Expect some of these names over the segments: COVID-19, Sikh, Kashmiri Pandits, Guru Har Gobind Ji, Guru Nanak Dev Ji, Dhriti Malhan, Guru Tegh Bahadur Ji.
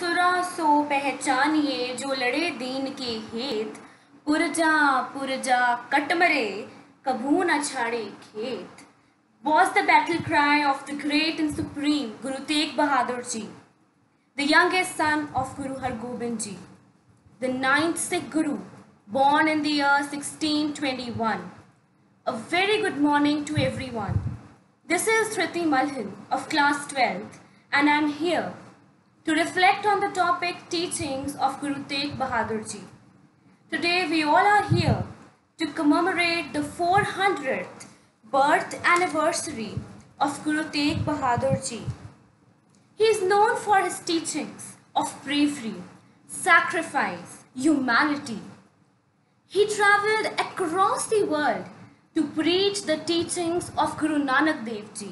सुरा सो पहचानिए जो लड़े दीन के हित। पुरजा पुरजा कटमरे कभू न छाड़े खेत। Was the battle cry of the great and supreme Guru Tegh Bahadur Ji, the youngest son of Guru Har Gobind Ji, the ninth Sikh Guru, born in the year 1621. A very good morning to everyone. This is Dhriti Malhan of class 12th, and I am here to reflect on the topic teachings of Guru Tegh Bahadur Ji. Today we all are here to commemorate the 400th birth anniversary of Guru Tegh Bahadur Ji. He is known for his teachings of bravery, sacrifice, humanity. He travelled across the world to preach the teachings of Guru Nanak Dev Ji.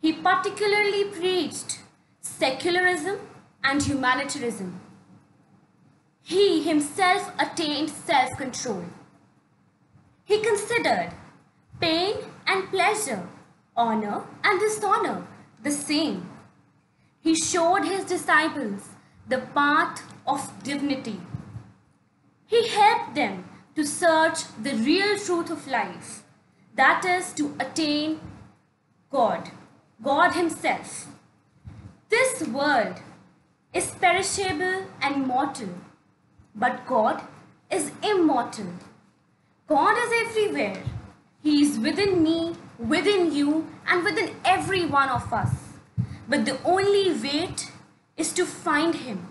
He particularly preached secularism and humanitarianism. He himself attained self-control. He considered pain and pleasure, honor and dishonor the same. He showed his disciples the path of dignity. He helped them to search the real truth of life, that is, to attain God himself. This world is perishable and mortal, but God is immortal. God is everywhere. He is within me, within you, and within every one of us. But the only way is to find him.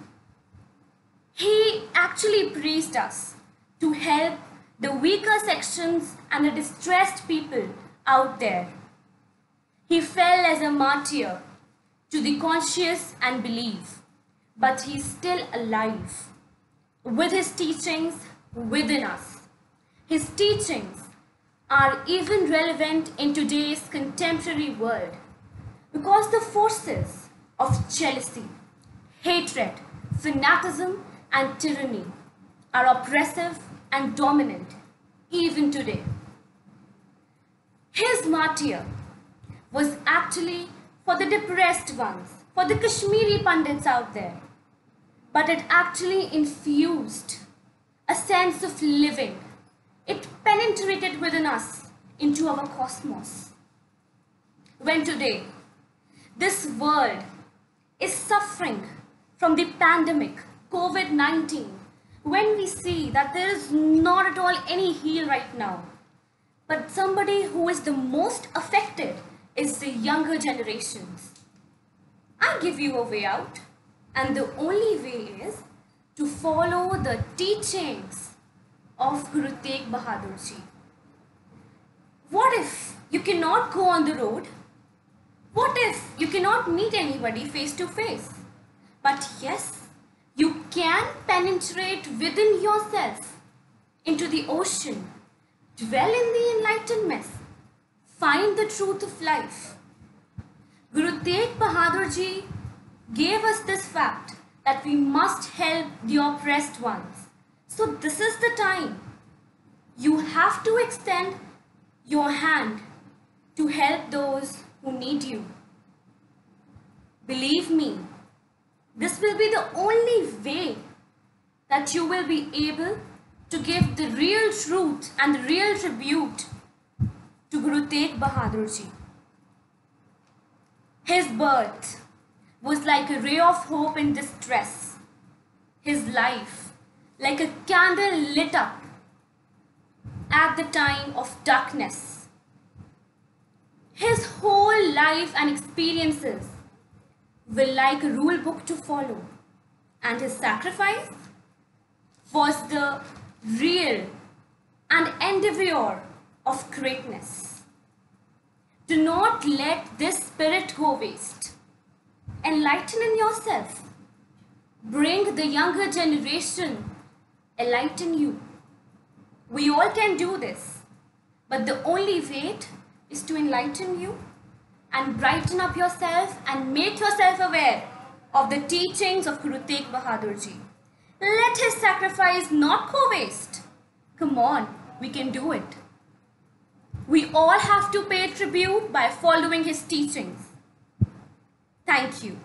He actually praised us to help the weaker sections and the distressed people out there. He fell as a martyr to the conscious and belief, but he is still alive with his teachings within us. His teachings are even relevant in today's contemporary world, because the forces of jealousy, hatred, fanaticism and tyranny are oppressive and dominant even today. His martyr was actually for the depressed ones, for the Kashmiri Pandits out there, but it actually infused a sense of living. It penetrated within us into our cosmos. When today, this world is suffering from the pandemic, COVID-19, when we see that there is not at all any heal right now, but somebody who is the most affected is the younger generations. I give you a way out, and the only way is to follow the teachings of Guru Tegh Bahadur Ji. What if you cannot go on the road? What if you cannot meet anybody face to face? But yes, you can penetrate within yourself into the ocean, dwell in the enlightenment, find the truth of life. Guru Tegh Bahadur Ji gave us this fact that we must help the oppressed ones. So this is the time. You have to extend your hand to help those who need you. Believe me, this will be the only way that you will be able to give the real truth and the real tribute to Guru Tegh Bahadur Ji. His birth was like a ray of hope in distress. His life, like a candle lit up at the time of darkness. His whole life and experiences were like a rule book to follow, and his sacrifice was the real and endeavour of greatness. Do not let this spirit go waste. Enlighten in yourself. Bring the younger generation enlighten you. We all can do this, but the only way is to enlighten you and brighten up yourself and make yourself aware of the teachings of Guru Tegh Bahadur Ji. Let his sacrifice not go waste. Come on, we can do it. We all have to pay tribute by following his teachings. Thank you.